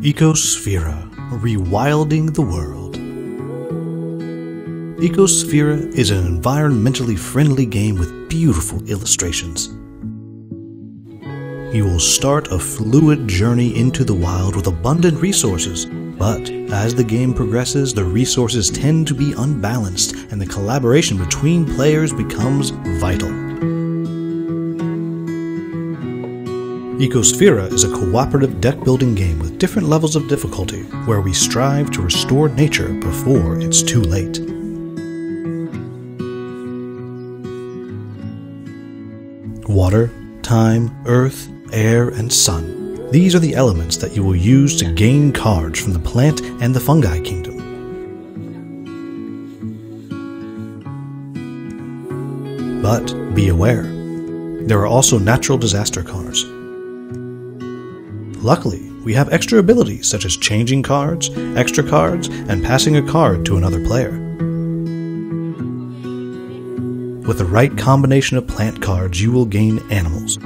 Ecosfera, rewilding the world. Ecosfera is an environmentally friendly game with beautiful illustrations. You will start a fluid journey into the wild with abundant resources, but as the game progresses, the resources tend to be unbalanced and the collaboration between players becomes vital. Ecosfera is a cooperative deck-building game with different levels of difficulty, where we strive to restore nature before it's too late. Water, time, earth, air, and sun. These are the elements that you will use to gain cards from the plant and the fungi kingdom. But be aware, there are also natural disaster cards. Luckily, we have extra abilities such as changing cards, extra cards, and passing a card to another player. With the right combination of plant cards, you will gain animals.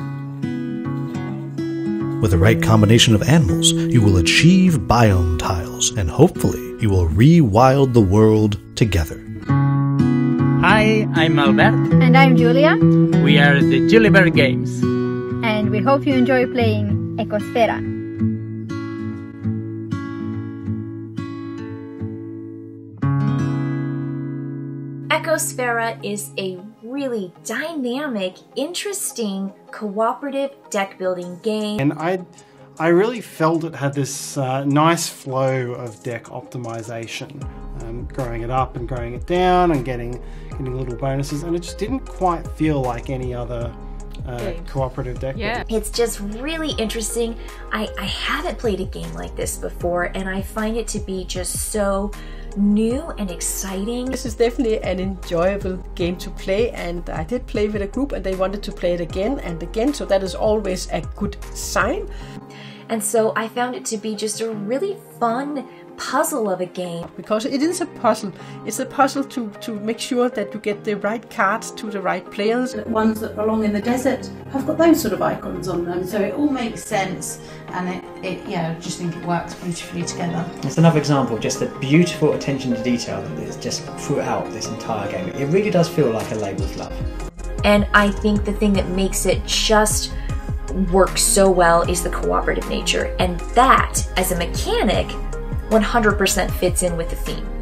With the right combination of animals, you will achieve biome tiles, and hopefully, you will rewild the world together. Hi, I'm Albert. And I'm Julia. We are the Jullibert Games. And we hope you enjoy playing Ecosfera. Ecosfera is a really dynamic, interesting, cooperative deck building game. And I really felt it had this nice flow of deck optimization, growing it up and growing it down and getting little bonuses, and it just didn't quite feel like any other cooperative deck. Yeah. It's just really interesting. I haven't played a game like this before, and I find it to be just so new and exciting. This is definitely an enjoyable game to play, and I did play with a group and they wanted to play it again and again, so that is always a good sign. And so I found it to be just a really fun puzzle of a game. Because it is a puzzle. It's a puzzle to make sure that you get the right cards to the right players. Ones that belong in the desert have got those sort of icons on them, so it all makes sense, and I just think it works beautifully together. It's another example of just the beautiful attention to detail that is just throughout this entire game. It really does feel like a labour of love. And I think the thing that makes it just work so well is the cooperative nature, and that, as a mechanic, 100% fits in with the theme.